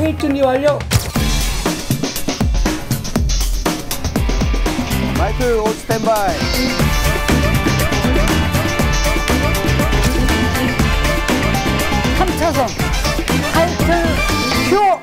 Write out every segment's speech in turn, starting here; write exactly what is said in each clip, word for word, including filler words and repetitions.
수입 준비 완료. 마이크 온 스탠바이. 삼 차선 하이트 큐.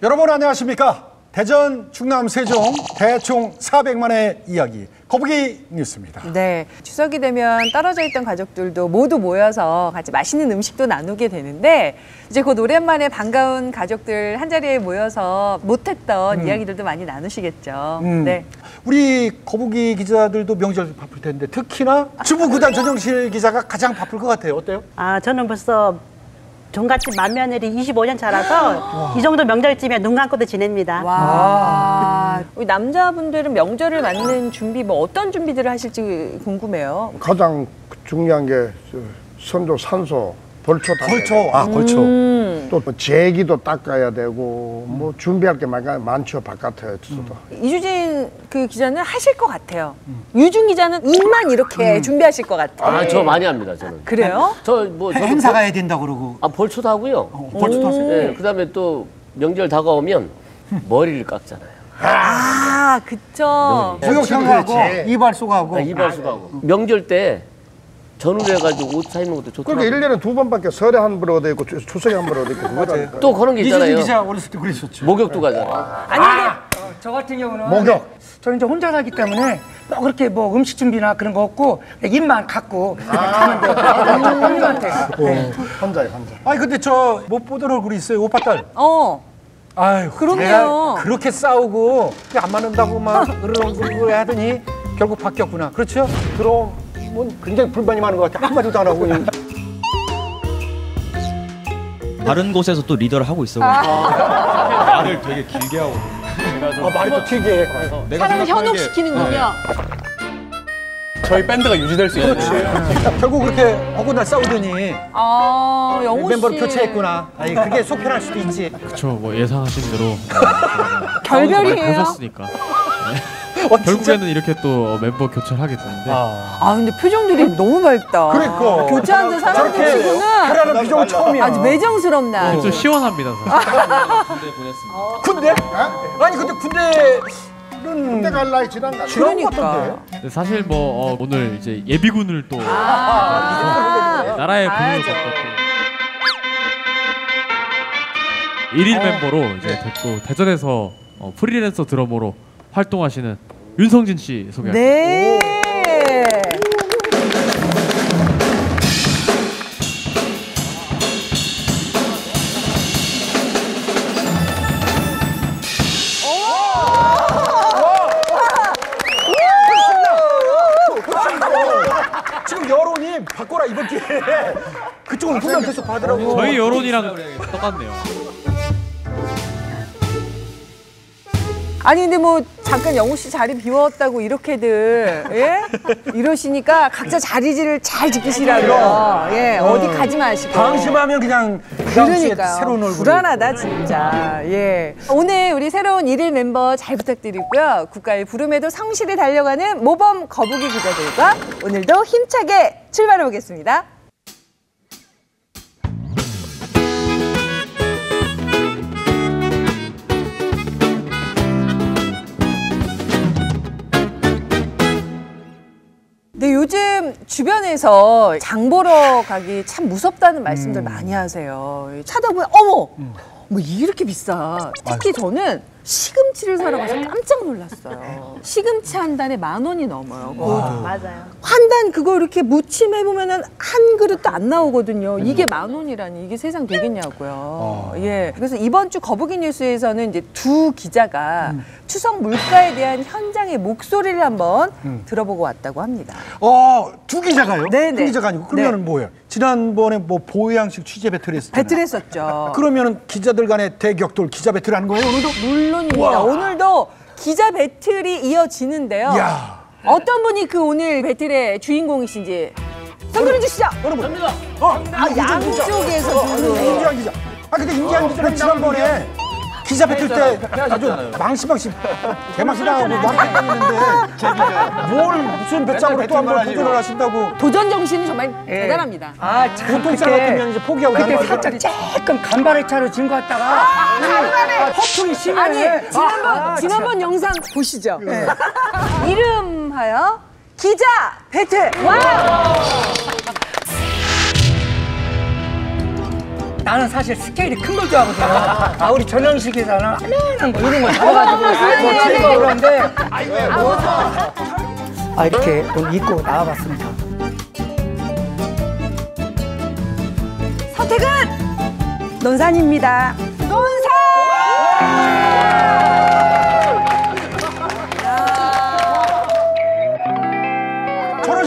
여러분 안녕하십니까? 대전, 충남, 세종, 대총 사백만의 이야기, 거북이 뉴스입니다. 네, 추석이 되면 떨어져 있던 가족들도 모두 모여서 같이 맛있는 음식도 나누게 되는데 이제 곧 오랜만에 반가운 가족들 한자리에 모여서 못했던 음. 이야기들도 많이 나누시겠죠. 음. 네, 우리 거북이 기자들도 명절 바쁠 텐데 특히나 주부구단 전용실 기자가 가장 바쁠 것 같아요. 어때요? 아, 저는 벌써 종갓집 맏며느리 이십오 년 차라서 이 정도 명절쯤에 눈 감고도 지냅니다. 와. 우리 남자분들은 명절을 맞는 준비, 뭐 어떤 준비들을 하실지 궁금해요. 가장 중요한 게 선조 산소, 벌초 닦아야 벌초, 돼요. 아, 벌초. 음. 또 제기도 닦아야 되고 뭐 준비할 게 많죠, 바깥에서도. 음. 이주진 그 기자는 하실 것 같아요. 음. 유준 기자는 입만 이렇게 음. 준비하실 것 같아요. 아, 저 많이 합니다, 저는. 아, 그래요? 저 뭐 행사 가야 된다 그러고. 아, 벌초도 하고요. 어, 벌초도 하세요? 네, 그다음에 또 명절 다가오면 머리를 깎잖아요. 아, 그쵸. 목욕탕하고 이발소하고. 아, 이발소하고. 아, 명절 때 전후를 해가지고 옷 사입는 것도 좋더라고요. 그러니까 일 년에 두 번밖에 설에 한 번 얻어 있고 추석에 한 번 얻어 있고 그거라니까. 또 그런 게 있잖아요. 이주진 기자 어렸을 때 그랬었죠. 목욕도 가잖아요. 아, 아니 아, 저 같은 경우는 목욕. 저는 이제 혼자 살기 때문에 뭐 그렇게 뭐 음식 준비나 그런 거 없고 입만 갖고 하면 돼요. 형님한테. 혼자요, 혼자. 아니 근데 저 못 보던 얼굴이 있어요, 오빠 딸. 어. 아유, 그럼요. 그렇게 싸우고 안 맞는다고 막 으르렁거리고 하더니 결국 바뀌었구나. 그렇죠? 그럼. 굉장히 불만이 많은 것 같아. 한마디도 안 하고. 다른 곳에서 또 리더를 하고 있어. 아. 말을 되게 길게 하고. 아, 말이 또 길게 해. 사람을 현혹시키는군요. 저희 밴드가 유지될 수 있는. 그렇지. 결국 그렇게 하고 날 싸우더니. 아, 영호 씨. 멤버를 교체했구나. 아니, 그게 속편할 수도 있지. 그렇죠. 뭐 예상하신 대로. 결별이에요. 보셨으니까. 어, 결국에는 이렇게 또 멤버 교체를 하게 되는데. 아, 아 근데 표정들이 너무 밝다. 그러니까. 교체하는 사람들 치고는. 그러는 표정 처음이야. 아주 매정스럽나. 어. 좀 시원합니다. 군대 보냈습니다. 군대? 어? 아니 근데 군대. 군대 갈 나이 지난 날. 그러니까. 사실 뭐 어, 오늘 이제 예비군을 또. 아, 아, 아 나라의 군을 겪었고. 일일 어. 멤버로 이제 됐고 대전에서 어, 프리랜서 드러머로 활동하시는 윤성진 씨 소개할게요. 네. 지금 여론이 바꿔라 이번 기회에 그쪽은 훈련 계속 받으라고. 저희 여론이랑 똑같네요. 아니 근데 뭐 잠깐 영호 씨 자리 비웠다고 이렇게들 예? 이러시니까 각자 자리를 잘 지키시라고요. 예, 어, 어디 가지 마시고. 방심하면 그냥 그러니까요. 새로운 얼굴. 불안하다 진짜. 예. 오늘 우리 새로운 일일 멤버 잘 부탁드리고요. 국가의 부름에도 성실히 달려가는 모범 거북이 기자들과 오늘도 힘차게 출발해 보겠습니다. 근데 요즘 주변에서 장 보러 가기 참 무섭다는 말씀들 음. 많이 하세요. 찾아보면 어머! 음. 뭐 이렇게 비싸. 특히 저는 시금치를 사러 가서 깜짝 놀랐어요. 시금치 한 단에 만 원이 넘어요. 맞아요. 한 단 그거 이렇게 무침해보면은 한 그릇도 안 나오거든요. 이게 만 원이라니 이게 세상 되겠냐고요. 어. 예. 그래서 이번 주 거북이 뉴스에서는 이제 두 기자가 음. 추석 물가에 대한 현장의 목소리를 한번 음. 들어보고 왔다고 합니다. 어, 두 기자가요? 네네. 두 기자가 아니고 그러면은 네. 뭐예요? 지난번에 뭐 보양식 취재 배틀 했었잖아요. 배틀 했었죠. 그러면은 기자들 간의 대격돌 기자 배틀 하는 거예요? 오늘도? 물론. 물론입니다. 우와. 오늘도 기자 배틀이 이어지는데요. 야. 어떤 분이 그 오늘 배틀의 주인공이신지 선물해 주시죠. 여러분. 갑니다. 어, 아, 양쪽에서 주로. 임지환 기자. 아, 근데 임지환 기자는 지난번에 기자 배틀 때 아주 망신망신 개망신하고 망신했는데 뭘 무슨 배짱으로 또 한 번 도전을 하신다고. 도전 정신이 정말 예. 대단합니다. 아, 참 보통상 같으면 이제 포기하고 그때 살짝 조금 간발의 차로 진 것 같다가 아, 간발의! 아, 허풍이 심해. 아니, 지난번, 아, 지난번 영상 보시죠. 네. 이름하여 기자 배틀. 와우! 나는 사실 스케일이 큰 걸 좋아하거든요. 아, 우리 전형식 기사는 하나한 거 이런 거 잡아가지고 그런데 아, 이렇게 오늘 입고 나와봤습니다. 선택은 논산입니다. 논산!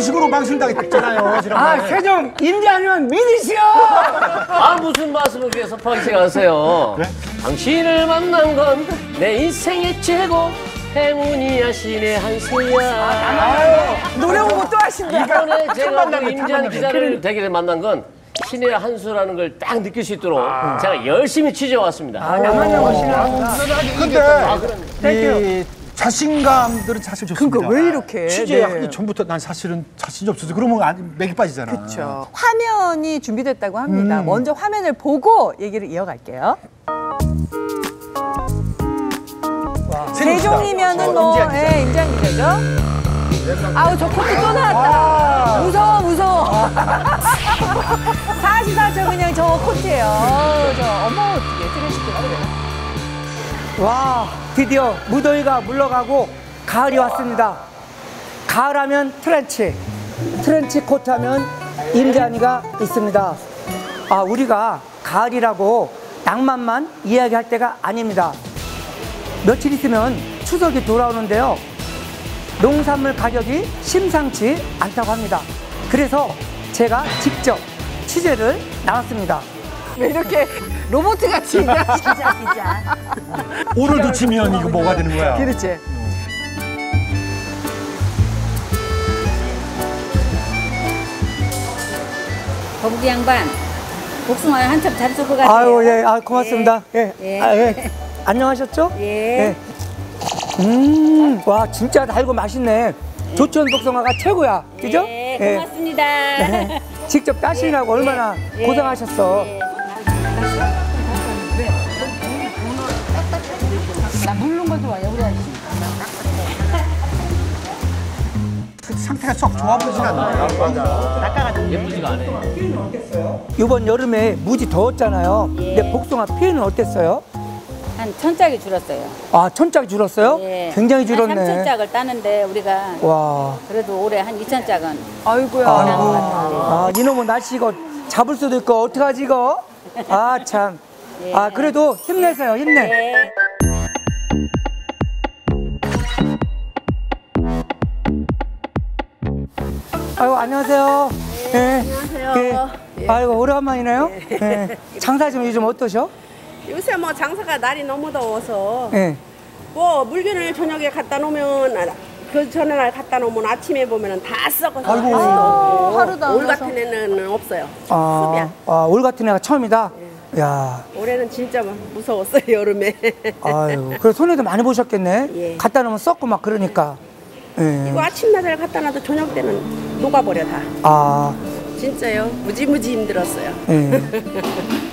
식으로 망신당했잖아요. 아, 세종 임자 아니면 믿으시오. 아, 무슨 말씀을 그렇게 섭하게 하세요. 그래? 당신을 만난 건 내 인생의 최고 행운이야 신의 한수야. 아, 노래 공부 또 하신다. 이번에 제가 임자 기자를 되게 만난 건 신의 한수라는 걸 딱 느낄 수 있도록 아. 제가 열심히 취재해왔습니다. 아, 나만 영어시나. 근데 자신감들은 사실 좋습니다. 그러니까 왜 이렇게 취재하기 네. 전부터 난 사실은 자신이 없어서 그러면 맥이 빠지잖아. 그렇죠. 화면이 준비됐다고 합니다. 음. 먼저 화면을 보고 얘기를 이어갈게요. 세종이면은 뭐 예, 임장님이죠. 아우, 저 코트 또 나왔다. 아. 무서워 무서워. 아. 사십사 초 그냥 저 코트예요. 저 어머 어떻게 트레시키라고. 와, 드디어 무더위가 물러가고 가을이 왔습니다. 가을하면 트렌치, 트렌치 코트하면 임자니가 있습니다. 아, 우리가 가을이라고 낭만만 이야기할 때가 아닙니다. 며칠 있으면 추석이 돌아오는데요. 농산물 가격이 심상치 않다고 합니다. 그래서 제가 직접 취재를 나왔습니다. 왜 이렇게 로봇같이 일하시냐. 기자, 기자. 오늘 놓치면 이거 뭐가 되는 거야. 그렇지. 거북이 양반, 복숭아 한참 잘 쏠 것 같아요. 아유, 예, 아, 고맙습니다. 예. 예. 예. 아, 예. 안녕하셨죠? 예. 예. 음, 와, 진짜 달고 맛있네. 예. 조촌 복숭아가 최고야. 그죠? 예, 예. 고맙습니다. 예. 직접 따시느라고 예. 얼마나 예. 고생하셨어. 예. 나 물른 거 좋아해, 우리 아저씨. 상태가 썩 좋아 보이진 않나요? 낚아가지고 예쁘지가 않아요. 피해는 어땠어요? 이번 여름에 무지 더웠잖아요. 예. 근데 복숭아 피해는 어땠어요? 한 천 짝이 줄었어요. 아, 천 짝 줄었어요? 예. 굉장히 줄었네. 한 삼천 짝을 따는데 우리가 와. 그래도 올해 한 이천 짝은 아이고야. 아이고. 아, 이놈은 날씨 이거 잡을 수도 있고 어떡하지 이거? 아, 참. 예. 아, 그래도 힘내세요, 힘내. 예. 아이고, 안녕하세요. 예. 네. 안녕하세요. 네. 예. 아이고, 오랜만이네요. 예. 네. 장사 좀 요즘 어떠셔? 요새 뭐 장사가 날이 너무 더워서 예. 뭐 물건을 저녁에 갖다 놓으면 그 전날 갖다 놓으면 아침에 보면 다 썩어서 아이고. 아, 하루도 올 같은 애는 없어요. 아, 아, 올 같은 애가 처음이다? 예. 야. 올해는 진짜 무서웠어요, 여름에. 아유, 그래 손해도 많이 보셨겠네. 예. 갖다 놓으면 썩고 막 그러니까. 예. 이거 아침마다 갖다 놔도 저녁 때는 녹아버려 다. 아. 진짜요? 무지무지 힘들었어요. 예.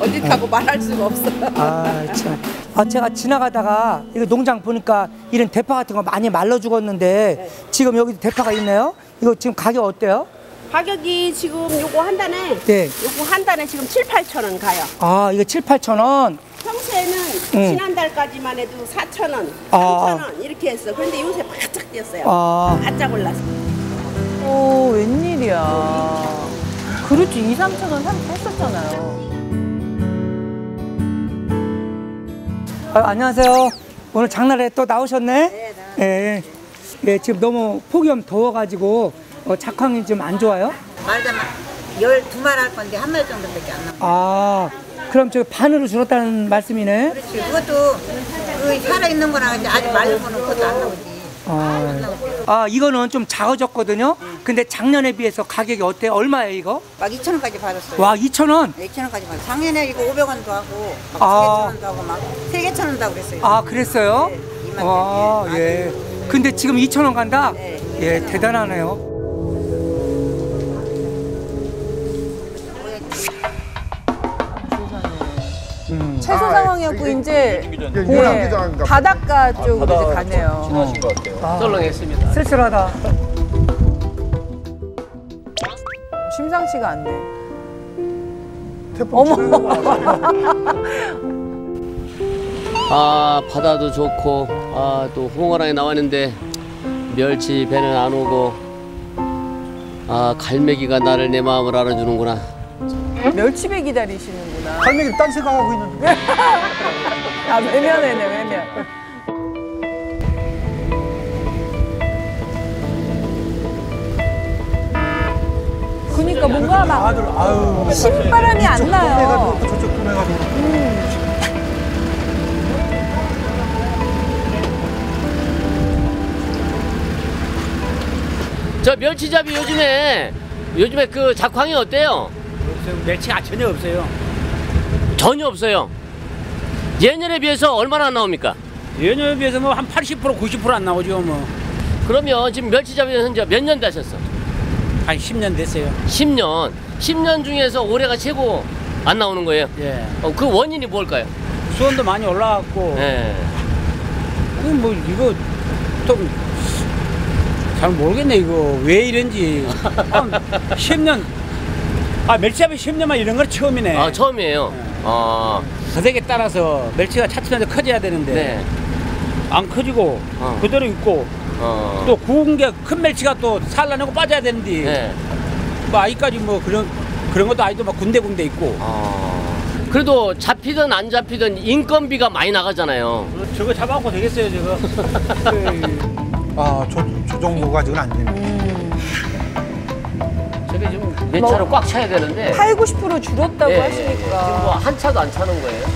어디 타고 예. 말할 수가 없어요. 아, 참. 아, 제가 지나가다가 이거 농장 보니까 이런 대파 같은 거 많이 말라 죽었는데 예. 지금 여기 대파가 있네요. 이거 지금 가격 어때요? 가격이 지금 요거 한 단에 네. 요거 한 단에 지금 칠, 팔천 원 가요. 아, 이거 칠, 팔천 원? 평소에는 응. 지난달까지만 해도 사천 원, 아. 삼천 원 이렇게 했어. 그런데 요새 바짝 뛰었어요. 아. 바짝 올랐어. 오, 웬일이야. 그렇지, 이, 삼천 원 했었잖아요. 아, 안녕하세요. 오늘 장날에 또 나오셨네? 네, 나. 예. 예, 지금 너무 폭염 더워가지고 어, 작황이 좀 안 좋아요? 말도 안 열두 말 할 건데 한 말 정도밖에 안 남아요. 아, 그럼 저 반으로 줄었다는 말씀이네? 그렇지. 그것도 그 살아있는 거랑 아직 말려보는 것도 안 나오지. 아, 아, 이거는 좀 작아졌거든요. 근데 작년에 비해서 가격이 어때요? 얼마예요, 이거? 막 이천 원까지 받았어요. 와, 이천 원? 네, 이천 원까지 받았어요. 작년에 이거 오백 원도 하고, 막 아. 두 개 천 원도 하고, 막 세 개 천 원도 하고 그랬어요. 아, 그랬어요? 네, 아, 예. 예. 근데 지금 이천 원 간다? 네. 예, 이천 원. 대단하네요. 음. 채소 아, 상황이었고 아, 이제, 이제 네, 바닷가 쪽으로 아, 바다 이제 가네요. 친하신 것 같아요. 아, 썰렁했습니다. 쓸쓸하다. 심상치가 않네. 태풍 어머. 아, 바다도 좋고 아, 또 홍어랑에 나왔는데 멸치 배는 안 오고 아, 갈매기가 나를 내 마음을 알아주는구나. 멸치배 기다리시는구나. 갈매기를 딴 생각하고 있는데. 아, 외면해네, 외면. 그니까 뭔가 막 아들, 아유, 신바람이 안 나요. 저쪽 해가지고, 저쪽 해가지고. 음. 저 멸치잡이 요즘에 요즘에 그 작황이 어때요? 멸치가 전혀 없어요. 전혀 없어요. 예년에 비해서 얼마나 안 나옵니까? 예년에 비해서 뭐 한 팔십 퍼센트, 구십 퍼센트 안 나오죠, 뭐. 그러면 지금 멸치잡이 현재 몇 년 되셨어? 한 십 년 됐어요. 십 년. 십 년 중에서 올해가 최고 안 나오는 거예요? 예. 어, 그 원인이 뭘까요? 수온도 많이 올라갔고. 예. 그 뭐 이거 좀 잘 모르겠네, 이거 왜 이런지. 한 십 년. 아, 멸치잡이 십 년만 이런 건 처음이네. 아, 처음이에요. 네. 아. 가격에 따라서 멸치가 차츰차츰 커져야 되는데 네. 안 커지고 어. 그대로 있고 어. 또 구운 게 큰 멸치가 또 살라내고 빠져야 되는데 네. 뭐 아직까지 뭐 그런 그런 것도 아직도 막 군데군데 있고. 아. 그래도 잡히든 안 잡히든 인건비가 많이 나가잖아요. 저거 잡아갖고 되겠어요, 저거. 아, 저, 저 정도가 지금 안 됩니다. 내 차로 뭐 꽉 차야 되는데 팔, 구십 퍼센트 줄었다고 예, 하시니까 지금 뭐 한 차도 안 차는 거예요.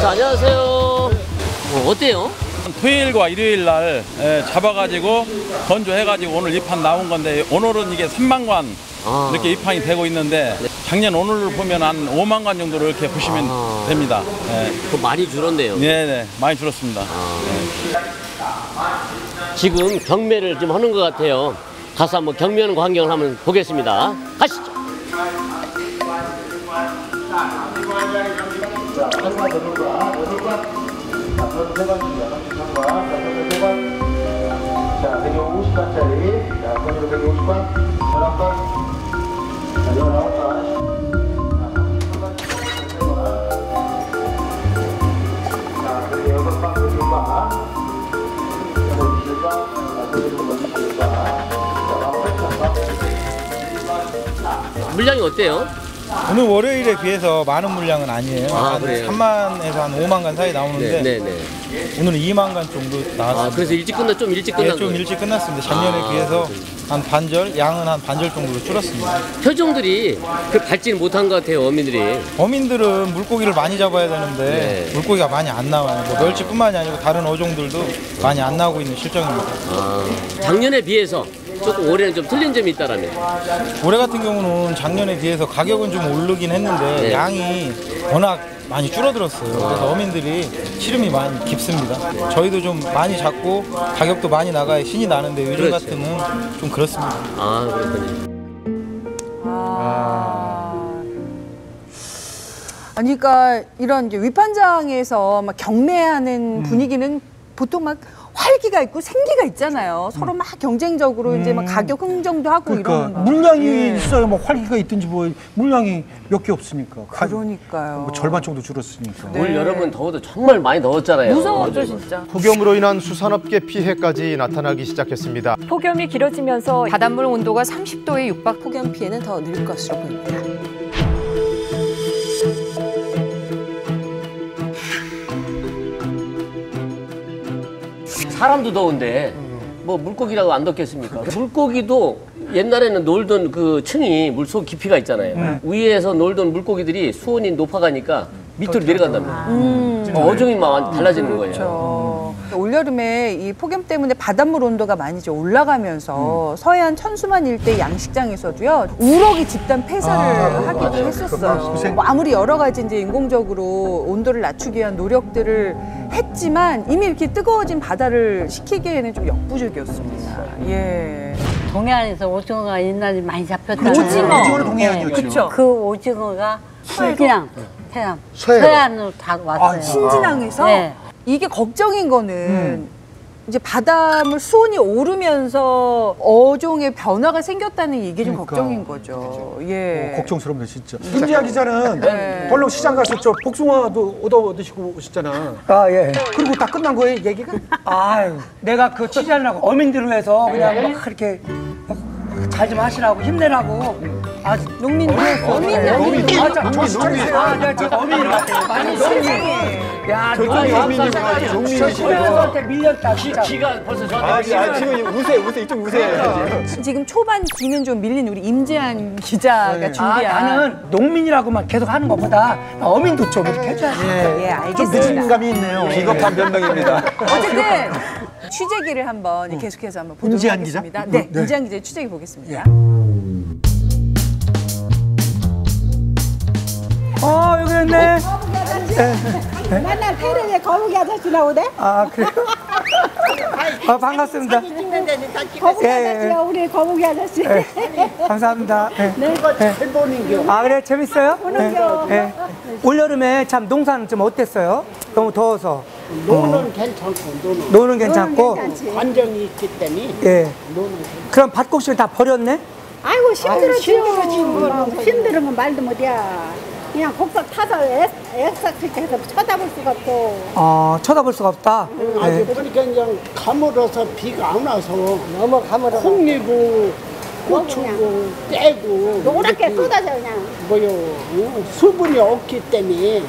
자, 안녕하세요. 어, 어때요? 토요일과 일요일 날 예, 잡아가지고 건조해가지고 오늘 입판 나온 건데 오늘은 이게 삼만 관 아. 이렇게 입판이 되고 있는데 작년 오늘을 보면 한 오만 관 정도로 이렇게 보시면 아. 됩니다. 네. 그 많이 줄었네요. 네네, 많이 줄었습니다. 아. 네. 지금 경매를 지금 하는 것 같아요. 가서 한번 경매하는 광경을 한번 보겠습니다. 가시죠. 자, 백오십 관짜리, 자, 백오십 관, 열한 관. 물량이 어때요? 오늘 월요일에 비해서 많은 물량은 아니에요. 아, 한 그래요? 삼만에서 한 오만 관 사이 나오는데 네, 네, 네. 오늘은 이만 관 정도 나왔어요. 아, 그래서 일찍 끝나 좀 일찍 끝났어요. 네, 좀 거예요? 일찍 끝났습니다. 작년에 아, 비해서 한 반절, 양은 한 반절 정도로 줄었습니다. 표종들이 그 밟지는 못한 것 같아요, 어민들이. 어민들은 물고기를 많이 잡아야 되는데 네. 물고기가 많이 안 나와요. 뭐 멸치뿐만이 아니고 다른 어종들도 많이 안 나오고 있는 실정입니다. 아, 작년에 비해서. 조금 올해는 좀 틀린 점이 있다라면? 올해 같은 경우는 작년에 비해서 가격은 좀 오르긴 했는데 네. 양이 워낙 많이 줄어들었어요. 아. 그래서 어민들이 시름이 많이 깊습니다. 네. 저희도 좀 많이 잡고 가격도 많이 나가야 신이 나는데 요즘 그렇죠. 같으면 좀 그렇습니다. 아, 그렇군요. 아. 아니, 그러니까 이런 이제 위판장에서 막 경매하는 음. 분위기는 보통 막 활기가 있고 생기가 있잖아요. 서로 막 경쟁적으로 음. 이제 막 가격 흥정도 하고 그러니까 이런. 물량이 예. 있어야 뭐 활기가 있든지 뭐 물량이 몇 개 없으니까. 그러니까요. 뭐 절반 정도 줄었으니까. 네. 올 여름은 더워도 정말 많이 더웠잖아요. 무서웠죠, 진짜. 폭염으로 인한 수산업계 피해까지 나타나기 시작했습니다. 폭염이 길어지면서 바닷물 온도가 삼십 도에 육박 폭염 피해는 더 늘 것으로 보입니다. 사람도 더운데 뭐 물고기라고 안 덥겠습니까? 물고기도 옛날에는 놀던 그 층이 물속 깊이가 있잖아요. 네. 위에서 놀던 물고기들이 수온이 높아가니까 밑으로 내려간답니다. 음. 음. 어종이 막 달라지는 음. 그렇죠. 거예요. 음. 올여름에 이 폭염 때문에 바닷물 온도가 많이 이제 올라가면서 음. 서해안 천수만 일대 양식장에서도요 우럭이 집단 폐사를 아, 하기도 맞아. 했었어요. 뭐 아무리 여러 가지 이제 인공적으로 온도를 낮추기 위한 노력들을 했지만 이미 이렇게 뜨거워진 바다를 식히기에는 좀 역부족이었습니다. 예. 동해안에서 오징어가 옛날에 많이 잡혔잖아요. 오징어. 오징어는 동해안이었죠. 그쵸. 그 오징어가 그냥 태안, 서해안으로 다 왔어요. 아, 신진항에서? 네. 이게 걱정인 거는 음. 이제 바닷물 수온이 오르면서 어종의 변화가 생겼다는 이게 좀 그러니까. 걱정인 거죠. 그렇죠. 예. 어, 걱정스럽네 진짜. 김지아 기자는 네. 벌렁 시장 가서 저 복숭아도 얻어 드시고 오셨잖아. 아 예. 그리고 다 끝난 거예요 얘기가? 아유 내가 그 취재하려고 어민들을 해서 그냥 막 그렇게 잘 좀 하시라고 힘내라고. 아, 농민들, 농민들, 농민들, 맞아, 농민들, 아, 내가 지금 어민을 많이 농민이, 야, 농민이, 농민이, 시민한테 밀렸다, 진짜. 기가 벌써 저한테. 아, 지금 우세, 우세, 이쪽 우세. 지금 초반 기는 좀 밀린 우리 임재한 기자가 준비한. 아, 나는 농민이라고만 계속 하는 것보다 어민도 좀 이렇게 해줘야지. 예, 알겠습니다. 좀 늦은 감이 있네요. 비겁한 변명입니다. 어쨌든 취재기를 한번 계속해서 한번 보도록 하겠습니다. 네, 임재한 기자의 취재기 보겠습니다. 어, 여기 있네. 거북이 아저씨. 네. 네. 맨날 테레비에 거북이 아저씨 나오대? 아, 그래요? 아, 반갑습니다. 사진 찍는데, 거북이 아저씨요, 우리 거북이 아저씨. 네. 감사합니다. 네. 네. 네. 아, 그래? 재밌어요? 보는겨. 네. 네. 올여름에 참 농사는 좀 어땠어요? 너무 더워서. 노는 어. 괜찮고, 노는. 노는 괜찮고. 관정이 있기 때문에. 예. 노는 괜찮고. 그럼 밭곡식을 다 버렸네? 아이고, 힘들었지요. 힘들으면 말도 못이야. 그냥 곡석 타서 애써 그렇게 해서 쳐다볼 수가 없고. 아, 쳐다볼 수가 없다? 응, 아니, 네. 그러니까 그냥 가물어서 비가 안 와서 너무 가물어서 콩이고 고추고 떼고 노랗게 쏟아져 그냥 뭐요 응? 수분이 없기 때문에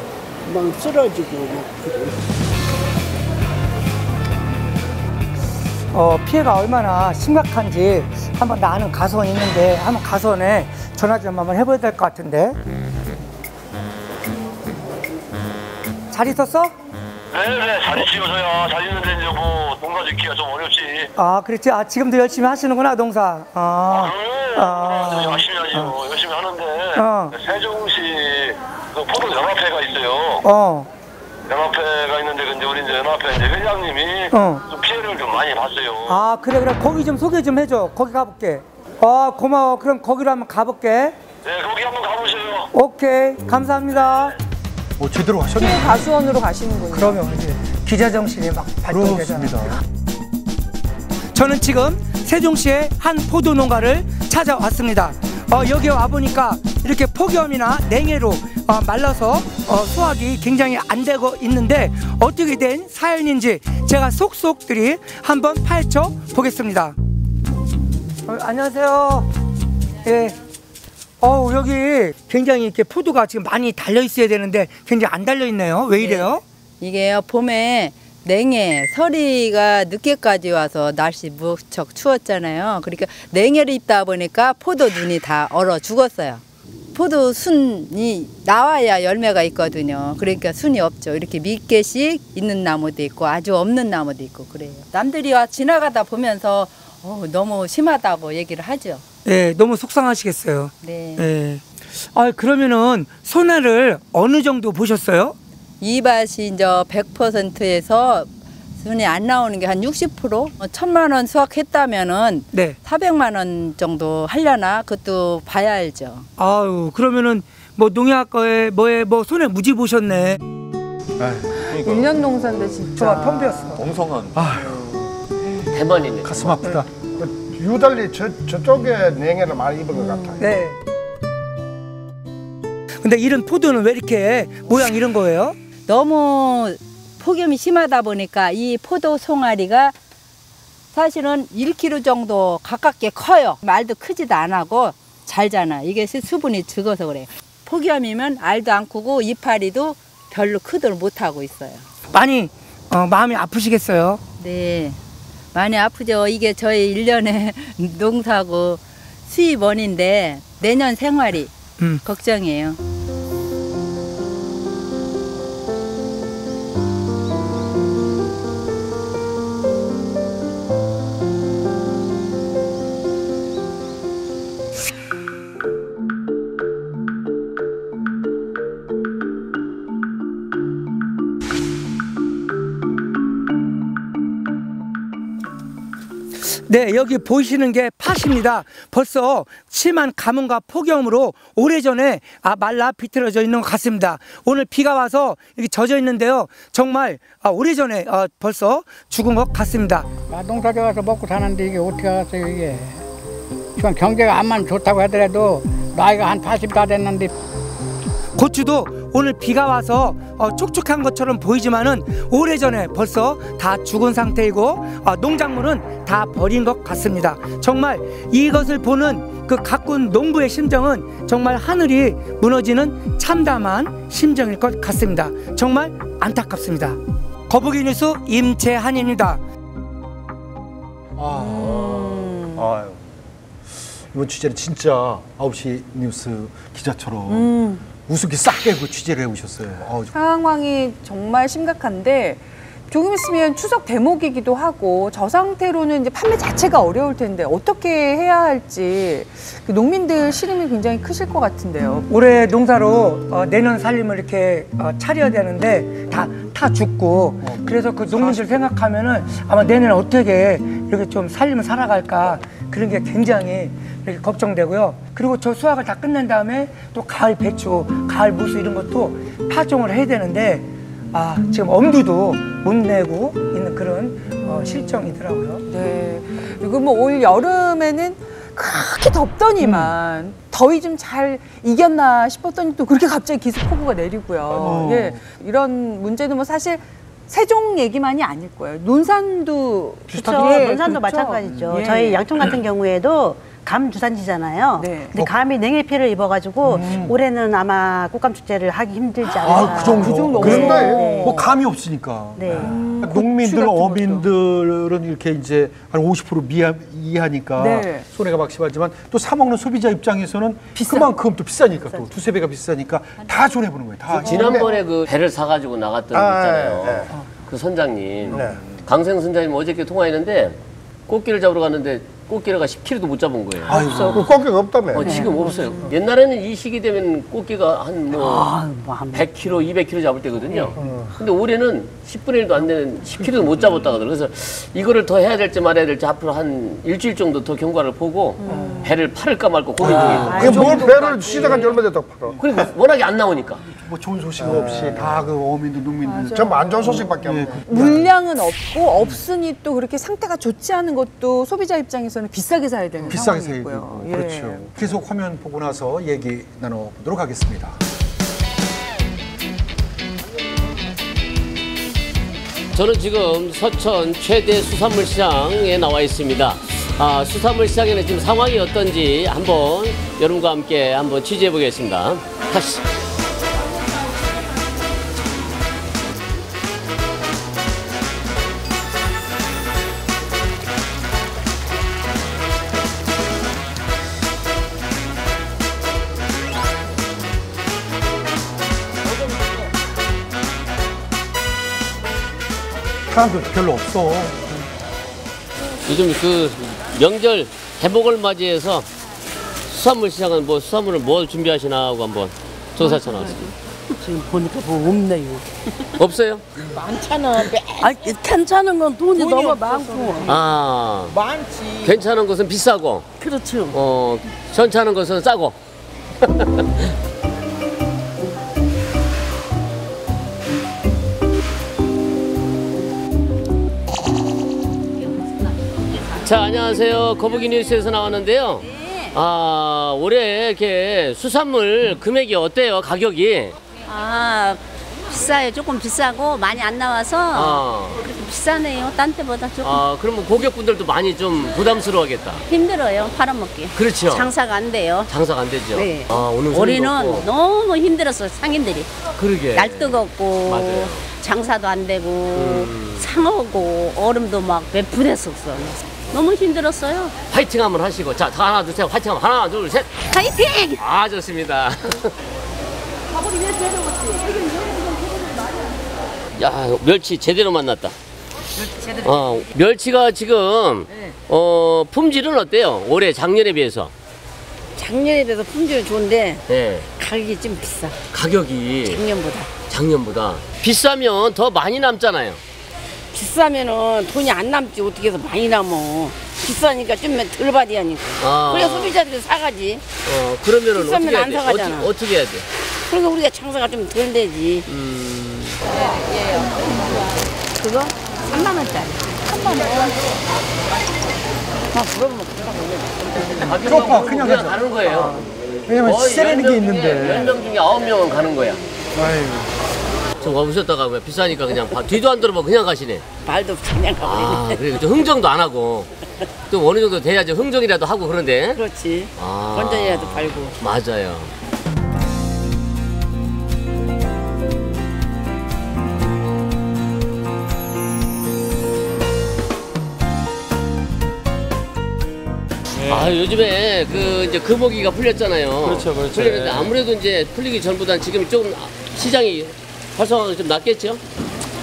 막 쓰러지고 막 그래. 어, 피해가 얼마나 심각한지 한번 나는 가선 있는데 한번 가선에 전화 좀 한번 해봐야 될 것 같은데. 잘 있었어? 네, 네, 잘 있으면서요. 잘 있는데 이제 뭐 농사 짓기가 좀 어렵지. 아, 그렇지. 아, 지금도 열심히 하시는구나, 농사. 아, 아, 아, 아 열심히 하죠. 아. 열심히 하는데 어. 세종시 그 포도 연합회가 있어요. 어. 연합회가 있는데 근데 우리 이제 연합회 이제 회장님이 어. 좀 피해를 좀 많이 봤어요. 아, 그래, 그래. 거기 좀 소개 좀 해줘. 거기 가볼게. 아, 고마워. 그럼 거기로 한번 가볼게. 네, 거기 한번 가보세요. 오케이, 감사합니다. 네. 오, 제대로 하셨네. 피해 가수원으로 가시는군요. 그러면 이제 기자 정신이 막 발동되잖아요. 저는 지금 세종시의 한 포도 농가를 찾아왔습니다. 어, 여기 와보니까 이렇게 폭염이나 냉해로 어, 말라서 어, 수확이 굉장히 안 되고 있는데 어떻게 된 사연인지 제가 속속들이 한번 파헤쳐 보겠습니다. 어, 안녕하세요. 예. 어 여기 굉장히 이렇게 포도가 지금 많이 달려 있어야 되는데 굉장히 안 달려 있네요. 왜 이래요? 네. 이게요 봄에 냉해, 서리가 늦게까지 와서 날씨 무척 추웠잖아요. 그러니까 냉해를 입다 보니까 포도 눈이 다 얼어 죽었어요. 포도 순이 나와야 열매가 있거든요. 그러니까 순이 없죠. 이렇게 몇 개씩 있는 나무도 있고 아주 없는 나무도 있고 그래요. 남들이 와 지나가다 보면서 어, 너무 심하다고 얘기를 하죠. 네, 너무 속상하시겠어요. 네. 네. 아, 그러면은 손해를 어느 정도 보셨어요? 이 밭이 이제 백 퍼센트에서 손이 안 나오는 게 한 육십 퍼센트? 천만 원 수확했다면은 네. 사백만 원 정도 하려나? 그것도 봐야 알죠. 아유, 그러면은 뭐 농약과에 뭐에 뭐 손해 무지 보셨네. 아유, 일 년 농사인데 진짜 텀비였어. 엉성한. 아유, 대만이네. 가슴 아프다. 유달리 저, 저쪽에 냉해를 많이 입은 것 같아요. 네. 근데 이런 포도는 왜 이렇게 모양 이런 거예요? 너무 폭염이 심하다 보니까 이 포도 송아리가 사실은 일 킬로그램 정도 가깝게 커요. 말도 크지도 안 하고 잘잖아. 이게 수분이 적어서 그래요. 폭염이면 알도 안 크고 이파리도 별로 크도록 못하고 있어요. 많이 어, 마음이 아프시겠어요? 네. 많이 아프죠. 이게 저희 일 년에 농사하고 수입원인데 내년 생활이 음. 걱정이에요. 네, 여기 보시는 게 팥입니다. 벌써 심한 가뭄과 폭염으로 오래전에 아, 말라 비틀어져 있는 것 같습니다. 오늘 비가 와서 여기 젖어 있는데요. 정말 아, 오래전에 아, 벌써 죽은 것 같습니다. 농사져 가서 먹고 사는데 이게 어떻게 하겠어요, 이게. 지금 경제가 암만 좋다고 하더라도 나이가 한 팔십 다 됐는데. 고추도 오늘 비가 와서 어, 촉촉한 것처럼 보이지만은 오래전에 벌써 다 죽은 상태이고 어, 농작물은 다 버린 것 같습니다. 정말 이것을 보는 그 가꾼 농부의 심정은 정말 하늘이 무너지는 참담한 심정일 것 같습니다. 정말 안타깝습니다. 거북이 뉴스 임채한입니다. 아, 아유, 이번 취재는 진짜 아홉 시 뉴스 기자처럼 음. 우습게 싹 빼고 취재를 해오셨어요. 어우. 상황이 정말 심각한데 조금 있으면 추석 대목이기도 하고 저 상태로는 이제 판매 자체가 어려울 텐데 어떻게 해야 할지 그 농민들 시름이 굉장히 크실 것 같은데요. 올해 농사로 어, 내년 살림을 이렇게 어, 차려야 되는데 다, 다 죽고 어, 그래서 그 농민들 생각하면은 아마 내년에 어떻게 이렇게 좀 살림을 살아갈까 그런 게 굉장히 이렇게 걱정되고요. 그리고 저 수확을 다 끝낸 다음에 또 가을 배추, 가을 무수 이런 것도 파종을 해야 되는데 아, 지금 엄두도 못 내고 있는 그런 어, 실정이더라고요. 네. 그리고 뭐 올 여름에는 그렇게 덥더니만 음. 더위 좀 잘 이겼나 싶었더니 또 그렇게 갑자기 기습폭우가 내리고요. 예, 이런 문제는 뭐 사실 세종 얘기만이 아닐 거예요. 논산도 비슷하죠. 그렇죠. 네, 논산도 그렇죠. 마찬가지죠. 예. 저희 약촌 같은 경우에도 감 주산지잖아요. 네. 근데 감이 냉해피를 입어가지고 음. 올해는 아마 꽃감 축제를 하기 힘들지 않을까. 아, 그 정도. 그 정도. 그런데 네. 뭐 감이 없으니까. 네. 음, 농민들, 어민들은 이렇게 이제 한 오십 퍼센트 미하, 이하니까 네. 손해가 막심하지만 또 사먹는 소비자 입장에서는 비싸. 그만큼 또 비싸니까 비싸죠. 또 두세 배가 비싸니까 다 손해보는 거예요. 다. 지난번에 그 배를 사가지고 나갔던 아, 거 있잖아요. 네. 그 선장님. 네. 강생 선장님 어저께 통화했는데 꽃게를 잡으러 갔는데 꽃게가 십 킬로그램도 못 잡은 거예요. 아유, 꽃게가 없다며. 어, 지금 없어요. 옛날에는 이 시기 되면 꽃게가 한 뭐 아, 뭐 백 킬로그램, 이백 킬로그램 잡을 때거든요. 근데 올해는 십 분의 일도 안 되는 십 킬로그램도 못 잡았다 하더라고요. 그래서 이거를 더 해야 될지 말아야 될지 앞으로 한 일주일 정도 더 경과를 보고 음. 배를 팔을까 말까 고민 중이에요. 그 뭘 배를 시작한 지 얼마 됐다고 팔아. 그리고 워낙에 안 나오니까. 뭐 좋은 소식 없이 다 그 어민들, 농민들 전부 안 좋은 소식밖에 없네. 물량은 없고 없으니 또 그렇게 상태가 좋지 않은 것도 소비자 입장에서 저는 비싸게 사야 되는 비싸게 사야 되고요. 예. 그렇죠. 계속 화면 보고 나서 얘기 나눠보도록 하겠습니다. 저는 지금 서천 최대 수산물 시장에 나와 있습니다. 아, 수산물 시장에는 지금 상황이 어떤지 한번 여러분과 함께 한번 취재해 보겠습니다. 다시. 사람도 별로 없어. 요즘 그 명절 해복을 맞이해서 수산물 시장은 뭐 수산물을 뭘 준비하시나 하고 한번 조사차 나왔습니다. 지금 보니까 뭐 없네요. 없어요? 많잖아. 아니, 괜찮은 건 돈이, 돈이 너무 없어서. 많고. 아, 많지. 괜찮은 것은 비싸고. 그렇죠. 어, 괜찮은 것은 싸고. 자, 안녕하세요. 거북이 뉴스에서 나왔는데요. 네. 아, 올해 이렇게 수산물 금액이 어때요? 가격이? 아, 비싸요. 조금 비싸고 많이 안 나와서 아. 비싸네요. 딴 때보다 조금. 아, 그러면 고객분들도 많이 좀 부담스러워하겠다. 힘들어요. 팔아먹기. 그렇죠. 장사가 안 돼요. 장사가 안 되죠. 네. 아, 오늘 우리는 없고. 너무 힘들었어, 상인들이. 그러게. 날 뜨겁고. 맞아요. 장사도 안 되고 음. 상하고 얼음도 막 몇푼했었어. 너무 힘들었어요. 화이팅 한번 하시고. 자, 하나, 둘, 셋. 화이팅 한번. 하나, 둘, 셋. 화이팅! 아, 좋습니다. 야, 멸치 제대로 만났다. 제대로. 어, 멸치가 지금 네. 어, 품질은 어때요? 올해 작년에 비해서? 작년에 비해서 품질은 좋은데 네. 가격이 좀 비싸. 가격이 작년보다. 작년보다 비싸면 더 많이 남잖아요. 비싸면은 돈이 안 남지. 어떻게 해서 많이 남어. 비싸니까 좀 덜 받아야 하니까. 아. 그래야 소비자들이 사가지. 어, 그러면은 비싸면 안 사가잖아. 어떻게, 어떻게 해야 돼? 그러니까 우리가 장사가 좀 덜 되지. 음. 그거 삼만 원짜리. 삼만 원. 아, 그럼 뭐 그냥 그냥 가는 거예요. 왜냐면 시세라는 게 있는데. 열 명 중에 아홉 명은 가는 거야. 아이고. 저 와보셨다가 왜 비싸니까 그냥 뒤도 안 돌아보고 그냥 가시네. 말도 그냥 가버리네. 아, 그리고 또 흥정도 안 하고. 또 어느 정도 돼야지 흥정이라도 하고 그런데. 그렇지. 아. 건전이라도 팔고. 맞아요. 아, 요즘에 그 이제 금어기가 풀렸잖아요. 그렇죠, 그렇죠. 풀렸는데 아무래도 이제 풀리기 전보다는 지금 조금 시장이 활성화가 좀 낮겠죠?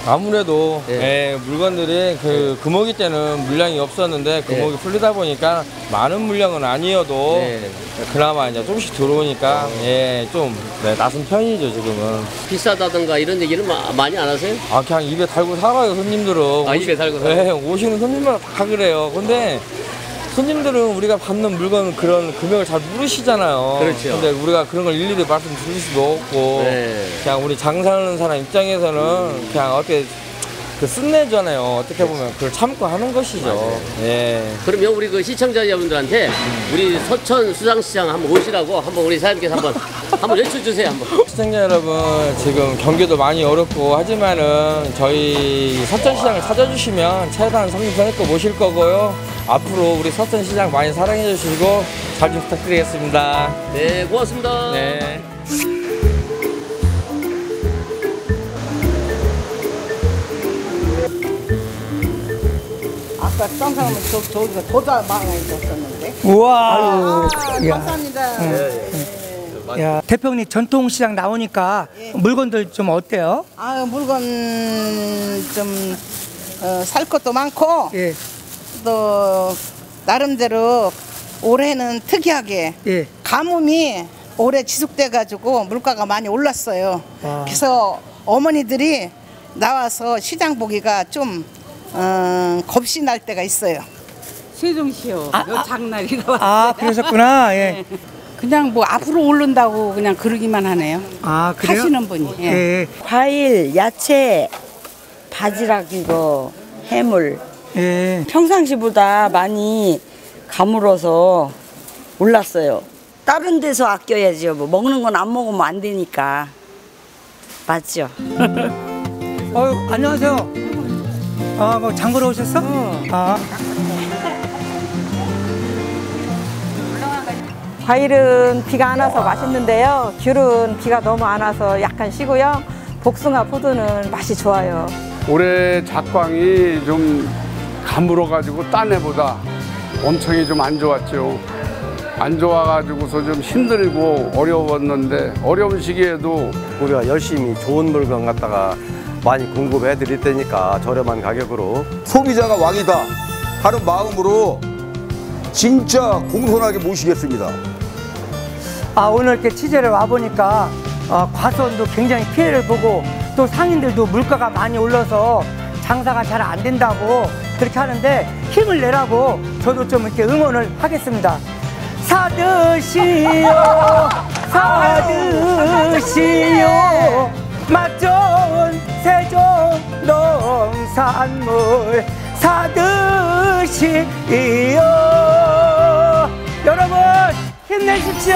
아무래도 예. 예, 물건들이 그 예. 금어기 때는 물량이 없었는데 금어기 예. 풀리다 보니까 많은 물량은 아니어도 예. 그나마 이제 조금씩 들어오니까 어. 예, 좀 네, 낮은 편이죠 지금은. 비싸다든가 이런 얘기는 마, 많이 안 하세요? 아, 그냥 입에 달고 살아요 손님들은. 아, 입에 달고 살아요? 네, 오시는 손님들은 다 그래요. 근데 손님들은 우리가 받는 물건 그런 금액을 잘 모르시잖아요. 그렇죠. 근데 우리가 그런 걸 일일이 말씀드릴 수도 없고 네. 그냥 우리 장사하는 사람 입장에서는 음. 그냥 어떻게 그 쓴내잖아요. 어떻게 보면 그걸 참고 하는 것이죠. 예. 그러면 우리 그 시청자 여러분들한테 우리 서천 수산시장 한번 오시라고 한번 우리 사장님께서 한번 한번 외쳐주세요. 한번. 시청자 여러분, 지금 경기도 많이 어렵고 하지만은 저희 서천시장을 찾아주시면 최대한 성심성의껏 모실 거고요. 앞으로 우리 서천시장 많이 사랑해 주시고 잘 좀 부탁드리겠습니다. 네, 고맙습니다. 네. 아까 딴 사람은 저, 저기서 도자망을 줬었는데. 우와. 아, 야. 감사합니다. 네. 네. 야, 대표님 전통시장 나오니까 네. 물건들 좀 어때요? 아, 물건 좀 살 어, 것도 많고 네. 또 나름대로 올해는 특이하게 네. 가뭄이 올해 지속돼가지고 물가가 많이 올랐어요. 와. 그래서 어머니들이 나와서 시장 보기가 좀 어, 겁이 날 때가 있어요. 세종시요. 아, 요 장날이 나왔어요. 아, 그러셨구나. 예. 그냥 뭐 앞으로 오른다고 그냥 그러기만 하네요. 아, 그래요? 하시는 분이. 예. 예. 과일, 야채, 바지락이고 해물. 예. 평상시보다 많이 가물어서 올랐어요. 다른 데서 아껴야죠. 뭐 먹는 건 안 먹으면 안 되니까. 맞죠? 어, 안녕하세요. 아, 뭐 장보러 오셨어? 응. 아. 과일은 비가 안 와서 맛있는데요. 귤은 비가 너무 안 와서 약간 쉬고요. 복숭아, 포도는 맛이 좋아요. 올해 작황이 좀 가물어가지고 딴 해보다 엄청이 좀 안 좋았죠. 안 좋아가지고서 좀 힘들고 어려웠는데 어려운 시기에도 우리가 열심히 좋은 물건 갖다가 많이 공급해 드릴 테니까 저렴한 가격으로. 소비자가 왕이다 하는 마음으로 진짜 공손하게 모시겠습니다. 아, 오늘 이렇게 취재를 와보니까 어, 과수원도 굉장히 피해를 보고 또 상인들도 물가가 많이 올라서 장사가 잘 안 된다고 그렇게 하는데 힘을 내라고 저도 좀 이렇게 응원을 하겠습니다. 사드시오, 사드시오, 맛좋은 세종 농산물 사드시오. 여러분 힘내십시오.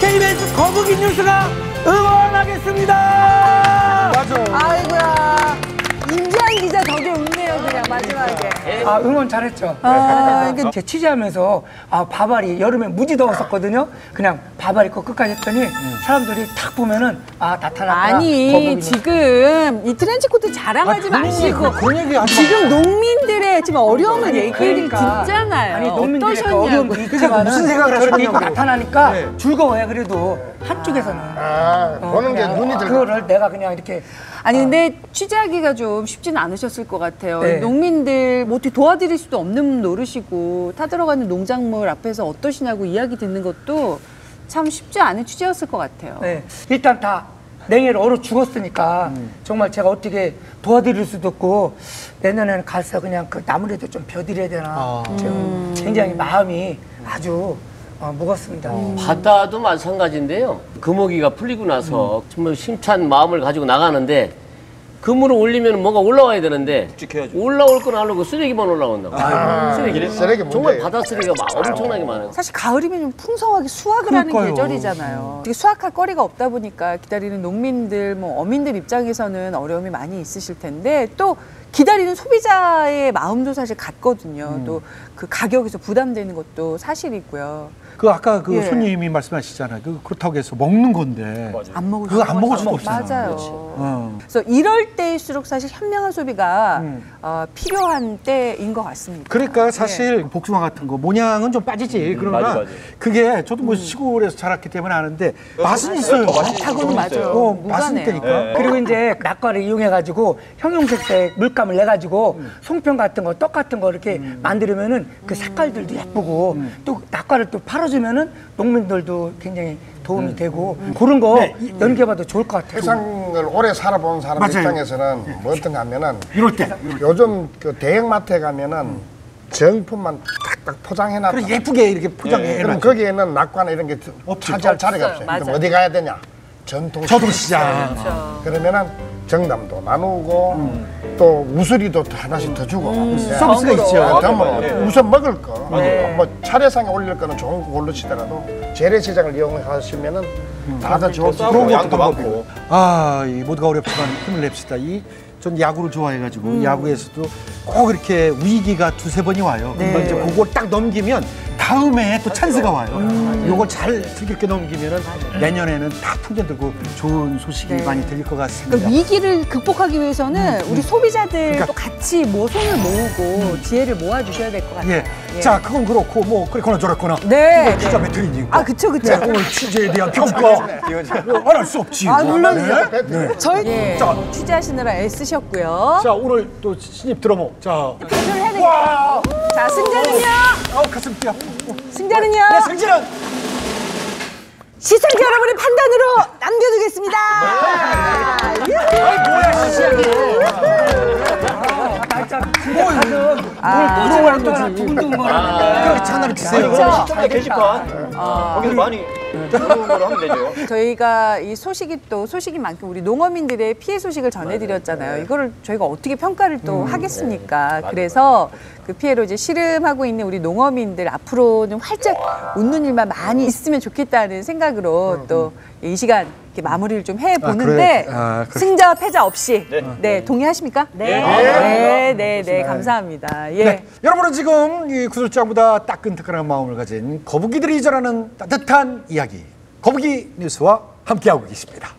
케이비에스 거북이 뉴스가 응원하겠습니다. 맞아. 아이고야. 임지한 기자 덕에 웃네요, 그냥 마지막에. 아, 응원 잘했죠. 아, 이게 제 취재하면서 아, 바바리 여름에 무지 더웠었거든요. 그냥 바바리 거 끝까지 했더니 사람들이 탁 보면은 아, 나타났다. 아니, 지금 이 트렌치코트 자랑하지 아, 마시고 그 얘기 하지 지금 농민들의 지금 어려움을 얘기하는 진짜나요? 아니, 농민들의 어려움 그러니까 무슨 생각을 하셨냐고 나타나니까 네. 즐거워요. 그래도 한쪽에서는 아, 어, 보는 게 눈이 들고 그거를 내가 그냥 이렇게 아니 어. 근데 취재하기가 좀 쉽진 않으셨을 것 같아요. 네. 농민들 뭐 어떻게 도와드릴 수도 없는 노릇이고 타들어가는 농작물 앞에서 어떠시냐고 이야기 듣는 것도 참 쉽지 않은 취재였을 것 같아요. 네. 일단 다 냉해로 얼어 죽었으니까 음. 정말 제가 어떻게 도와드릴 수도 없고 내년에는 가서 그냥 그 나무라도 좀 벼드려야 되나 아. 음. 굉장히 마음이 아주 어, 무겁습니다. 음. 바다도 마찬가지인데요. 금어기가 풀리고 나서 음. 정말 힘찬 마음을 가지고 나가는데 그물을 올리면 뭔가 올라와야 되는데 묵직해야죠. 올라올 건 안 올라오고 쓰레기만 올라온다고. 아, 쓰레기. 쓰레기 정말 바다 쓰레기가 막 엄청나게 아, 많아요. 사실 가을이면 풍성하게 수확을 그러니까요. 하는 계절이잖아요. 되게 수확할 거리가 없다 보니까 기다리는 농민들, 뭐 어민들 입장에서는 어려움이 많이 있으실 텐데 또 기다리는 소비자의 마음도 사실 같거든요. 음. 또 그 가격에서 부담되는 것도 사실이고요. 그 아까 그 예. 손님이 말씀하시잖아요. 그 그렇다고 해서 먹는 건데 안 먹을 그거 안 먹을 수가 없잖아요. 맞아요. 어. 그래서 이럴 때일수록 사실 현명한 소비가 음. 어, 필요한 때인 것 같습니다. 그러니까 사실 네. 복숭아 같은 거 모양은 좀 빠지지. 음, 그러나 맞아, 맞아. 그게 저도 뭐 음. 시골에서 자랐기 때문에 아는데 맛은 있어요. 맛하고는 맞아요. 어, 맛은 있다니까. 네. 그리고 이제 낙과를 이용해가지고 형형색색 물감을 내가지고 음. 송편 같은 거, 떡 같은 거 이렇게 음. 만들면은 그 색깔들도 예쁘고 음. 또 낙과를 또 팔아. 주면은 농민들도 굉장히 도움이 음. 되고 음. 그런 거 네. 연계봐도 좋을 것 같아요. 세상을 오래 살아본 사람 맞아요. 입장에서는 네. 뭐 어떤가 하면은 이럴 때 요즘 그 대형마트에 가면은 음. 정품만 딱딱 포장해놨다. 그래 예쁘게 이렇게 포장해. 예. 그럼 거기에는 낙과나 이런 게 없지. 차지할 자리가 없어요. 맞아요. 그럼 어디 가야 되냐? 전통 시장. 그렇죠. 그러면은 정담도 나누고 음. 또 우수리도 하나씩 더 주고 음. 네. 서비스가 있죠. 그러면 네. 우선 먹을 거, 네. 뭐 차례상에 올릴 거는 좋은 거 고르시더라도 재래시장을 이용하시면은 음. 다들 좋은 그런 것도 많고. 아, 이 모두가 어렵지만 힘을 냅시다. 이 전 야구를 좋아해가지고 음. 야구에서도 꼭 이렇게 위기가 두세 번이 와요. 네. 이제 그걸 딱 넘기면 다음에 또 찬스가 와요. 음. 이걸 잘 즐겁게 넘기면은 내년에는 다 풍전 들고 좋은 소식이 네. 많이 들릴 것 같습니다. 그러니까 위기를 극복하기 위해서는 음. 우리 소비자들도 그러니까 같이 뭐 손을 모으고 음. 지혜를 모아주셔야 될 것 같아요. 예. 예. 자, 그건 그렇고 뭐 그랬거나 저랬거나. 네. 기자 배틀이니까. 아, 그쵸, 그쵸. 네. 오늘 취재에 대한 평가. 알할 수 없지. 아, 물론. 네. 네. 저희 예. 자, 뭐 취재하시느라 애쓰셨고요. 자, 오늘 또 신입 드러머. 자, 배틀을 해야 되겠다. 자, 승자는요. 아, 가슴 뛰어. 승자는요? 네, 승자는! 시청자 여러분의 판단으로 남겨두겠습니다! 아이, 뭐야, 시청자! 날짜, 진짜 다들 뭘 또 지금 둥둥둥 거라는데. 그렇게 장난을 치세요. 시청자 게시판. 거기서 많이. 저희가 이 소식이 또 소식인 만큼 우리 농어민들의 피해 소식을 전해드렸잖아요. 맞아요. 이거를 저희가 어떻게 평가를 또 음, 하겠습니까? 네. 그래서 그 피해로 이제 씨름하고 있는 우리 농어민들 앞으로 좀 활짝 와. 웃는 일만 많이 있으면 좋겠다는 생각으로 음, 또 이 시간 이렇게 마무리를 좀 해보는데 아, 그래. 아, 그래. 승자와 패자 없이 네, 네 동의하십니까? 네, 네, 네, 네, 네 감사합니다. 예. 네. 여러분은 지금 이 구슬장보다 따끈따끈한 마음을 가진 거북이들이 전하는 따뜻한 이야기. 거북이 뉴스와 함께하고 계십니다.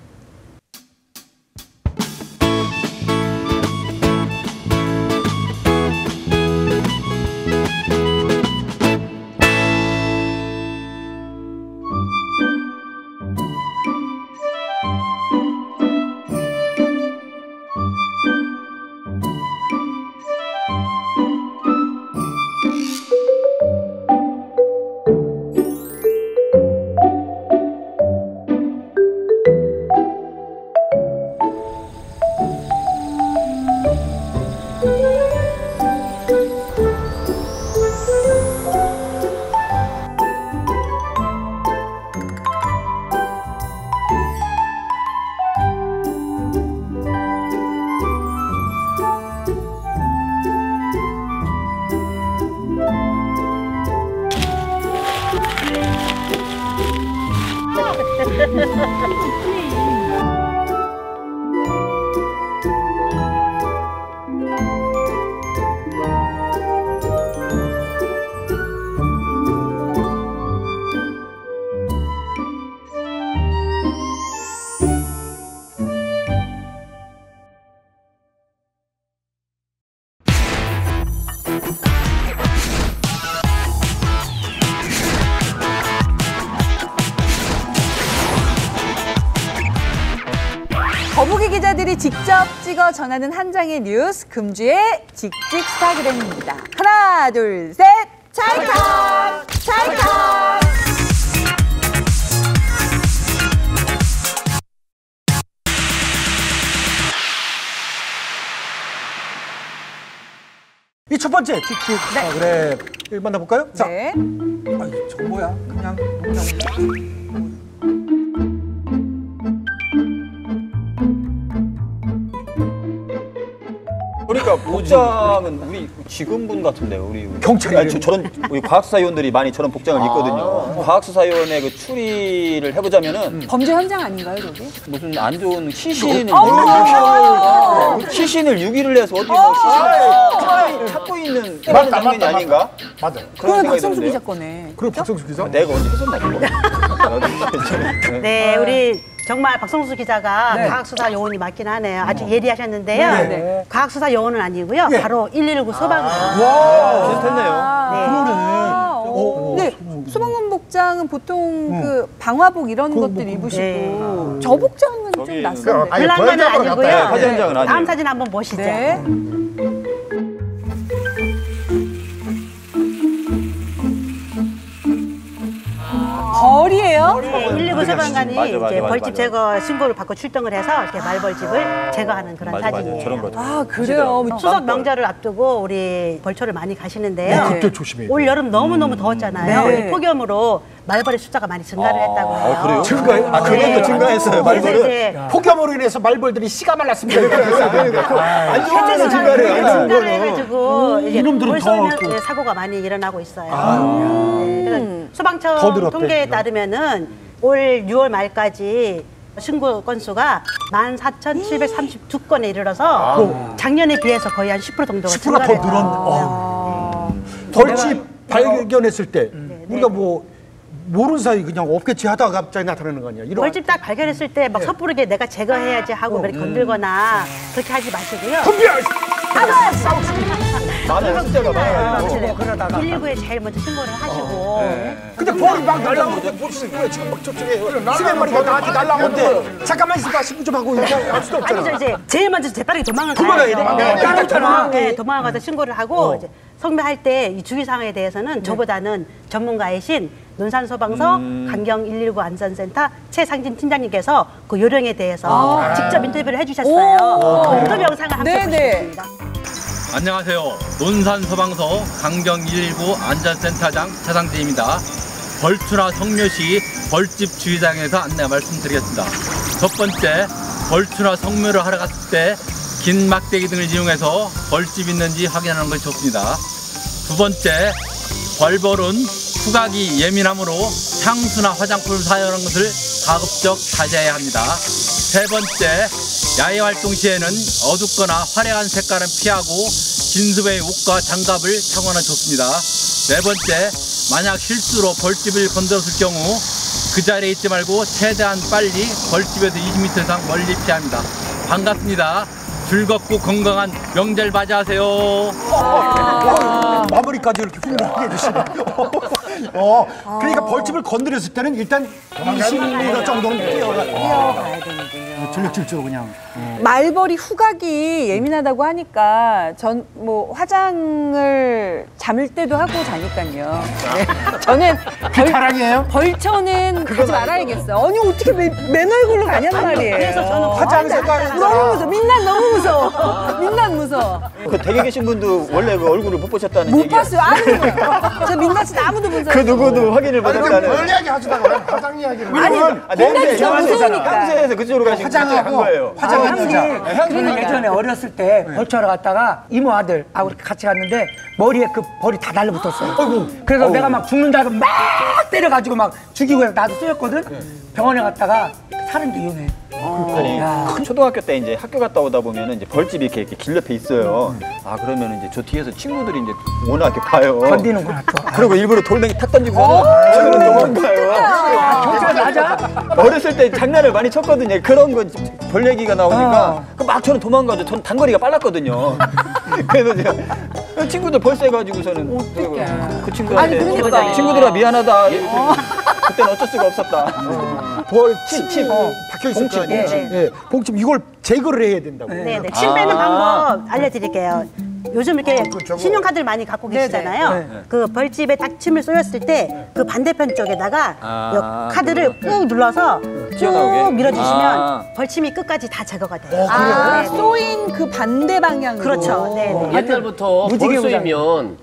직접 찍어 전하는 한 장의 뉴스, 금주의 직직스타그램입니다. 하나, 둘, 셋! 찰칵! 찰칵! 이 첫 번째 직직 스타그램 네. 만나볼까요? 자, 네. 아이, 저거 뭐야? 그냥 그냥. 그러니까 복장은 우리 지금분 같은데 우리 경찰 아니, 저, 저런 우리 과학수사위원들이 많이 저런 복장을 아 입거든요. 과학수사위원의 그 추리를 해보자면은 음. 범죄 현장 아닌가요, 여기? 무슨 안 좋은 시신을 어? 시신을 유기를 해서 어떻게 시신을 찾고 있는 그런 장면이 아닌가? 맞아. 그건 박성수 기자 거네. 그럼 박성수 기자? 내가 언제 훼손 당한 거야? 네, 우리. 정말 박성수 기자가 네. 과학수사 요원이 맞긴 하네요. 아주 예리하셨는데요. 네, 네. 과학수사 요원은 아니고요. 네. 바로 일일구 소방관. 아 와, 비슷했네요. 아 네. 오, 네. 오, 소방관 복장은 보통 음. 그 방화복 이런 그, 것들 뭐, 입으시고 네. 아 저 복장은 좀 낯선데. 별난 건 아니고요. 사진 한 장은 아니에요. 다음 사진 한번 보시죠. 네. 벌이에요? 네, 일일구 소방관이 맞아, 맞아, 이제 맞아, 벌집 맞아. 제거 신고를 받고 출동을 해서 이렇게 말벌집을 제거하는 그런 맞아, 사진이에요. 맞아, 저런 거죠. 아, 그래요? 추석 명절을 앞두고 우리 벌초를 많이 가시는데요. 네, 그때 조심해요. 올 여름 너무너무 더웠잖아요. 네. 이 폭염으로 말벌의 숫자가 많이 증가를 했다고 해요. 아, 그래요? 증가요? 아, 그것도 네. 증가했어요. 말벌은 폭염으로 인해서 말벌들이 씨가 말랐습니다. 안 좋은 증가를 증가를 해가지고 이제 벌쏘면 사고가 많이 일어나고 있어요. 아, 네. 그래서 소방청 통계에 따르면은 올 유월 말까지 신고 건수가 만 사천칠백삼십이 건에 이르러서 작년에 비해서 거의 한 십 퍼센트 정도가 증가를 했어요. 십 퍼센트 더 늘었네. 벌집 발견했을 때 우리가 뭐 모르는 사이 그냥 없겠지 하다가 갑자기 나타나는 거 아니야? 이런 벌집 딱 발견했을 때 막 네. 섣부르게 내가 제거해야지 하고 어, 음. 건들거나 그렇게 하지 마시고요. 건비야! 많은 숫자가 많아요. 그러다가 일일구에 제일 먼저 신고를 하시고. 어, 네. 근데 벌이 막 날라오는데 벌써 그래 지금 막 저쪽에 수백 마리가 나한테 날라오는데 잠깐만 있을까 싶고 좀 하고 할 수도 없잖아. 아니죠 이제 제일 먼저 재빠르게 도망을 가야죠. 네, 도망가서 신고를 하고 이제 성매할 때 이 주의사항에 대해서는 저보다는 전문가이신 논산 소방서 음. 강경 일일구 안전센터 최상진 팀장님께서 그 요령에 대해서 아 직접 인터뷰를 해주셨어요. 그 인터뷰 영상을 함께 보시겠습니다. 안녕하세요. 논산 소방서 강경 일일구 안전센터장 최상진입니다. 벌초나 성묘 시 벌집 주의사항에서 안내 말씀드리겠습니다. 첫 번째, 벌초나 성묘를 하러 갔을 때 긴 막대기 등을 이용해서 벌집이 있는지 확인하는 것이 좋습니다. 두 번째, 벌벌은 후각이 예민하므로 향수나 화장품을 사용하는 것을 가급적 자제해야 합니다. 세 번째, 야외 활동 시에는 어둡거나 화려한 색깔은 피하고 진수의 옷과 장갑을 착용하는 것이 좋습니다. 네 번째, 만약 실수로 벌집을 건드렸을 경우 그 자리에 있지 말고 최대한 빨리 벌집에서 이십 미터 이상 멀리 피해야 합니다. 반갑습니다. 즐겁고 건강한 명절 맞이하세요. 아 마무리까지 이렇게 훈훈하게 해주시네. 어, 그러니까 벌집을 건드렸을 때는 일단 이십 미터 정도는 뛰어가야 되는데요. 전력질주로 그냥. 음. 말벌이 후각이 예민하다고 하니까 전 뭐 화장을 잠을 때도 하고 자니까요. 네. 저는 벌, 그 자랑이에요? 벌초는 가지 말아야겠어. 아니 어떻게 맨, 맨 얼굴로 가냔 말이에요. 그래서 저는 화장 색깔 너무 무서워. 민난 너무 무서워. 민난 무서워. 그 댁에 계신 분도 원래 그 얼굴을 못 보셨다는 얘기. 못 봤어요. 아무도. 저 민낯이 아무도 본 사람. 그 누구도 확인을 못했다는. 별 이야기 하시다가 화장 이야기를. 아니, 공간에서 무서우니까. 향수에서 그쪽으로 가신 거예요. 화장하고. 저는 예전에 어렸을 때 벌초하러 갔다가 이모 아들하고 같이 갔는데 머리에 그 벌이 다 달라붙었어요. 어이구. 그래서 어이구. 내가 막 죽는다고 막 때려가지고 막 죽이고 해서 나도 쏘였거든. 네. 병원에 갔다가 사는데 이혼해. 아, 아니, 초등학교 때 이제 학교 갔다 오다 보면 이제 벌집이 이렇게, 이렇게 길 옆에 있어요. 음. 아 그러면 이제 저 뒤에서 친구들이 이제 워낙 이렇게 봐요. 건드리는구나 또. 그리고 일부러 돌멩이 탁 던지고. 저는 넘어가요. 경찰 맞아? 어렸을 때 장난을 많이 쳤거든요. 그런 거 벌 얘기가 나오니까 어. 막 저는 도망가죠. 전 단거리가 빨랐거든요. 그래서 제가 친구들 벌써 해가지고서는 그, 그 친구한테 친구들아 미안하다. 어. 그때는 어쩔 수가 없었다. 벌 칩 칩. 박혀 있을 봉침, 거 아니에요. 봉침. 네. 네. 봉침 이걸 제거를 해야 된다고. 네, 네. 네. 침 빼는 아 방법 알려드릴게요. 요즘 이렇게 어, 신용카드를 많이 갖고 계시잖아요. 네네. 네네. 그 벌집에 딱 침을 쏘였을 때 그 반대편 쪽에다가 아 카드를 꾹 네. 눌러서 쭉 밀어주시면 아 벌침이 끝까지 다 제거가 돼요. 어, 아, 쏘인 그 반대 방향으로. 그렇죠. 네네. 옛날부터 벌 쏘이면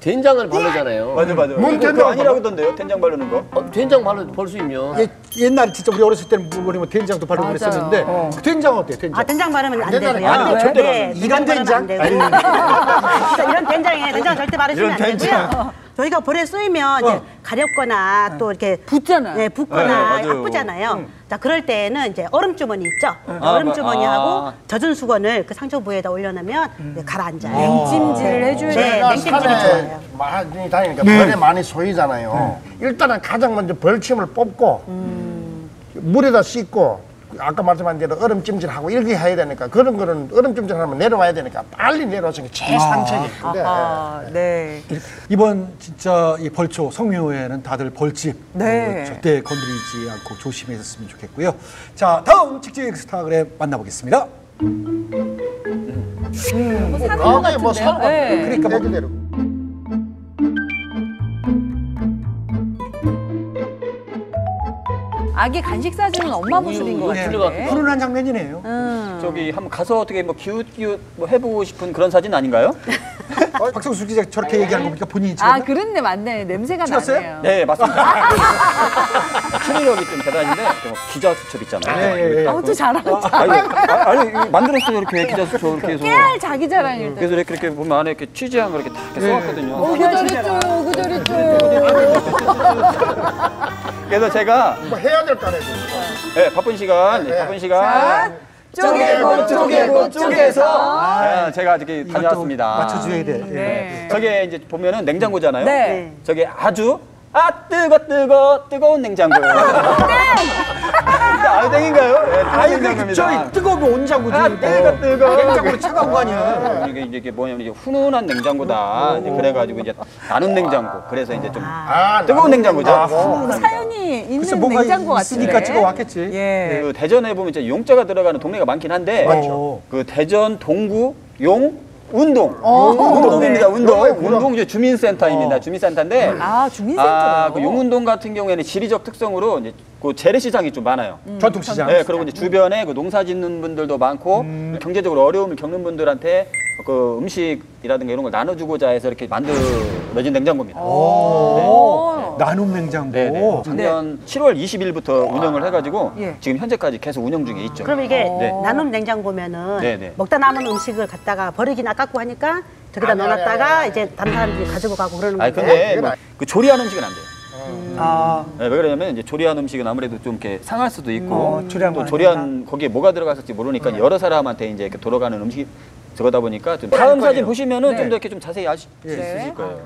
된장을 바르잖아요. 맞아 맞아. 뭔 된장 아니라고 하던데요? 된장 바르는 거? 어, 된장 바르 벌수이면. 예, 옛날에 진짜 우리 어렸을 때는 뭐 된장도 바르고 맞아요. 그랬었는데 어. 된장 어때? 된장. 아, 된장 바르면 안 되고요. 안 돼요. 절대 네, 이런 된장? 아니. 이런 된장에 된장 절대 바르시면 안 되고요. 저희가 볼에 쏘이면 어. 이제 가렵거나 네. 또 이렇게 붓잖아요. 예, 붓거나 네, 아프잖아요. 음. 자, 그럴 때에는 이제 얼음 주머니 있죠. 음. 아, 얼음 주머니하고 아. 젖은 수건을 그 상처 부위에다 올려놓으면 음. 가라앉아요. 냉찜질을 아. 해줘야 돼요. 네, 냉찜질이 좋아요. 많이 다니니까 네. 벌에 많이 쏘이잖아요. 네. 일단은 가장 먼저 벌침을 뽑고 음. 물에다 씻고. 아까 말씀한 대로 얼음찜질하고 이렇게 해야 되니까 그런 거는 얼음찜질하면 내려와야 되니까 빨리 내려와서 제일 상책이 있는데 아, 네. 네. 이번 진짜 이 벌초 성묘에는 다들 벌집 네. 어, 절대 건드리지 않고 조심했으면 좋겠고요. 자, 다음 직진 스타그램 만나보겠습니다. 음. 음. 뭐 사는 거 같은데요? 뭐 사는 거 네. 그러니까 뭐 그대로. 아기 간식 사진은 엄마 모습인 것 같은데. 훈훈한 장면이네요. 음. 저기 한번 가서 어떻게 뭐 기웃기웃 뭐 해보고 싶은 그런 사진 아닌가요? 어, 박성수 기자 저렇게 얘기하는 거 보니까 본인이 찍었나? 아, 그렇네, 맞네. 냄새가 찍었어요? 나네요. 네, 맞습니다. 추리력이 좀 대단한데 기자 수첩 있잖아요. 예, 예. 아무튼 잘하고 아니, 아니 만들었어요. 이렇게 기자 수첩 이렇게 해서. 깨알 자기 자랑일 때. 그래서 이렇게, 이렇게 보면 안에 이렇게 취재한 걸 이렇게 다 이렇게 써왔거든요. 오구절이 쪼요, 오구절이 쪼요. 그래서 제가 뭐 해야 될까 해요. 네, 바쁜 시간, 네, 네. 바쁜 시간. 쪼개고 쪼개고 쪼개서 아, 제가 저기 다녀왔습니다. 맞춰줘야 돼. 네. 네. 저게 이제 보면은 냉장고잖아요. 네. 저게 아주 아 뜨거 뜨거 뜨거운 냉장고예요. 아, 땡인가요? 네, 아니 그 저희 뜨거운 온장고죠. 아, 뜨거 뜨거. 냉장고로 차가운 거 아니야. 이게 이게 뭐냐면 이게 훈훈한 냉장고다. 이제 그래가지고 이제 나는 냉장고. 그래서 이제 좀 아, 뜨거운 냉장고죠. 아, 사연이 있는 냉장고 같으니까 찍어 왔겠지. 예. 그 대전에 보면 이제 용자가 들어가는 동네가 많긴 한데, 맞죠. 그 대전 동구 용 운동, 운동입니다. 운동, 운동 이제 주민센터입니다. 어. 주민센터인데, 아 주민센터. 아, 그 용운동 같은 경우에는 지리적 특성으로 이제 그 재래시장이 좀 많아요. 음. 전통시장. 네, 그리고 이제 주변에 그 농사짓는 분들도 많고 음. 경제적으로 어려움을 겪는 분들한테 그 음식이라든가 이런 걸 나눠주고자 해서 이렇게 만들어진 냉장고입니다. 오 네. 나눔 냉장고. 네네. 작년 네. 칠월 이십일부터 운영을 해가지고 예. 지금 현재까지 계속 운영 중에 있죠. 그럼 이게 네. 나눔 냉장고면은 네네. 먹다 남은 음식을 갖다가 버리긴 아깝고 하니까 저기다 넣어놨다가 이제 다른 사람들이 가지고 가고 그러는 건데. 근데 뭐 그 조리한 음식은 안 돼요. 음. 아. 네, 왜 그러냐면 이제 조리한 음식은 아무래도 좀 이렇게 상할 수도 있고 음. 또 조리한 거기에 뭐가 들어갔을지 모르니까 음. 여러 사람한테 이제 이렇게 돌아가는 음식. 저러다 보니까 좀 다음 사진 보시면은 네. 좀 더 이렇게 좀 자세히 아실 수 네. 있으실 거예요.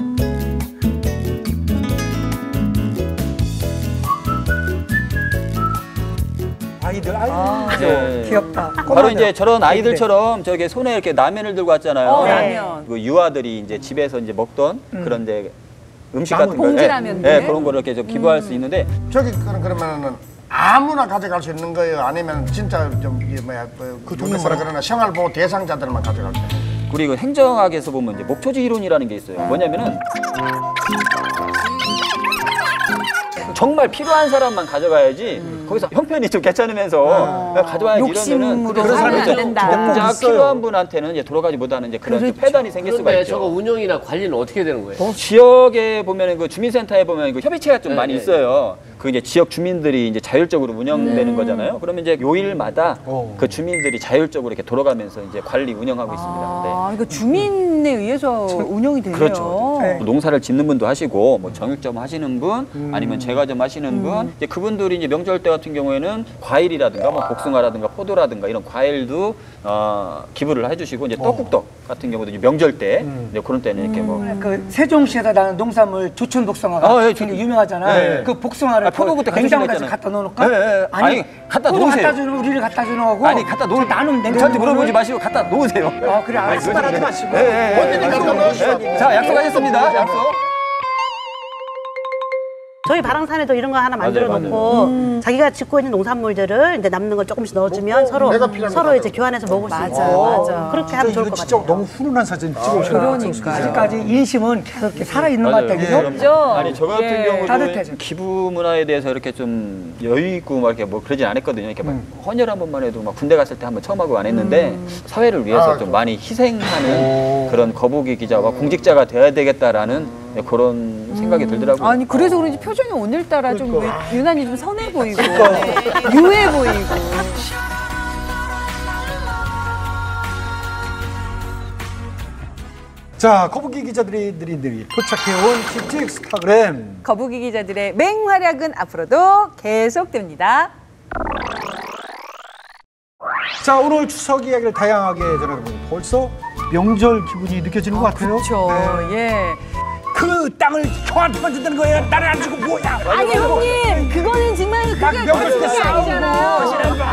아이들 아이들 아, 네. 귀엽다. 바로 이제 저런 아이들처럼 저게 손에 이렇게 라면을 들고 왔잖아요. 어, 라면. 그 유아들이 이제 집에서 이제 먹던 음. 그런 이제 음식 같은 거, 네. 네, 그런 거를 이렇게 좀 기부할 음. 수 있는데 저기 그런 그러면은. 아무나 가져갈 수 있는 거예요? 아니면 진짜 좀 뭐야 그 동네서라 그러나 생활보호 대상자들만 가져갈 수 있는 거예요? 그리고 행정학에서 보면 이제 목초지 이론이라는 게 있어요. 뭐냐면은 정말 필요한 사람만 가져가야지 음. 거기서 형편이 좀 괜찮으면서 아. 가져와야지 이러면은 그런 사람이 정작 필요한 분한테는 이제 돌아가지 못하는 이제 그런 그렇죠. 폐단이 생길 수가 있죠. 저거 운영이나 관리는 어떻게 되는 거예요? 어? 지역에 보면은 그 주민센터에 보면 그 협의체가 좀 네, 많이 네, 있어요. 네. 그 이제 지역 주민들이 이제 자율적으로 운영되는 음. 거잖아요. 그러면 이제 요일마다 오. 그 주민들이 자율적으로 이렇게 돌아가면서 이제 관리 운영하고 아, 있습니다. 네. 그러니까 주민에 의해서 음. 운영이 되네요. 그렇죠. 네. 농사를 짓는 분도 하시고 뭐 정육점 하시는 분 음. 아니면 제과점 하시는 음. 분 이제 그분들이 이제 명절 때 같은 경우에는 과일이라든가 뭐 복숭아라든가 포도라든가 이런 과일도 어, 기부를 해주시고 이제 떡국떡 같은 경우도 이제 명절 때 음. 이제 그런 때는 이렇게 뭐 그 세종시에다 나는 농산물 조촌 복숭아가 아, 예, 되게 유명하잖아. 네. 그 복숭아를 아, 포도국 때 냉장고까지 갖다 놓을까? 네, 네. 아니, 아니 갖다 놓으세요. 갖다 주는 우리를 갖다 주는 거고. 아니 갖다 놓으세요. 나눔 냉장고. 저한테 물어보지 마시고 갖다 놓으세요. 아 그래 알았어. 말하지 마시고. 본인이 갖다 놓으시죠. 자 약속하셨습니다. 약속. 저희 바랑산에도 이런 거 하나 만들어 맞아요, 놓고 맞아요. 음. 자기가 짓고 있는 농산물들을 이제 남는 걸 조금씩 넣어주면 서로 서로 이제 교환해서 먹을 수 있고. 맞아, 맞아. 그렇게 하면 좋을 것 같아요. 진짜 너무 훈훈한 사진 찍어오셨어요. 그러니까 아직까지 인심은 계속 살아 있는 것 같아요. 그렇죠. 아니 저 같은 예. 경우도 기부 문화에 대해서 이렇게 좀 여유 있고 막 이렇게 뭐 그러진 않았거든요. 이렇게 막 음. 헌혈 한 번만 해도 막 군대 갔을 때 한 번 처음 하고 안 했는데 음. 사회를 위해서 아, 좀 많이 희생하는 오. 그런 거북이 기자와 공직자가 되어야 되겠다라는. 네, 그런 생각이 음. 들더라고요. 아니 그래서 그런지 표정이 오늘따라 그러니까. 좀 유난히 좀 선해 보이고 그러니까. 유해 보이고. 자, 거북이 기자들이 늘이 포착해온 틱틱 스타그램. 거북이 기자들의 맹활약은 앞으로도 계속됩니다. 자, 오늘 추석 이야기를 다양하게 전해드리고 벌써 명절 기분이 느껴지는 아, 것 같아요. 그렇죠. 네. 예. 그 땅을 형한테 만든다는 거야. 나를 안 주고 뭐야. 아니 형님 그거는 정말 그게 명절 때 싸우고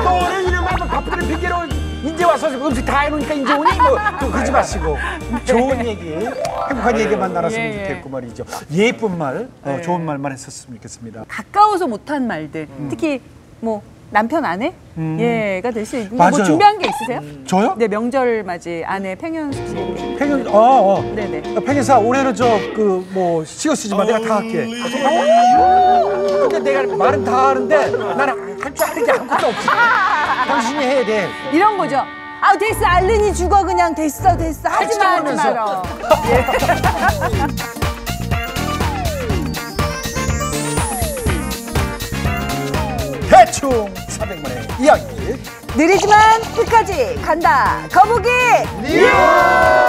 너네 이름 한번 바쁘는 핑계로 이제 와서 음식 다 해놓으니까 이제 오니 뭐 그러지 마시고 좋은 얘기 행복한 얘기만 나눴으면 좋겠고 말이죠. 예쁜 말 어, 좋은 말만 했었으면 좋겠습니다. 가까워서 못한 말들 음. 특히 뭐 남편 아내 음. 예가 될 수 있는 뭐 준비한 게 있으세요? 음. 저요? 네 명절 맞이 아내 팽현숙 씨. 팽현 아, 어. 네네. 팽현사 올해는 저 그 뭐 시어시지만 내가 다 할게. 오! 근데 내가 말은 다 하는데 나는 할 줄 아는 게 아무것도 없어. 당신이 해야 돼. 이런 거죠. 아 됐어 알른이 죽어 그냥 됐어 됐어 하지 마 하지 말어. 예. 대충 사백만의 이야기. 느리지만 끝까지 간다. 거북이 뉴스!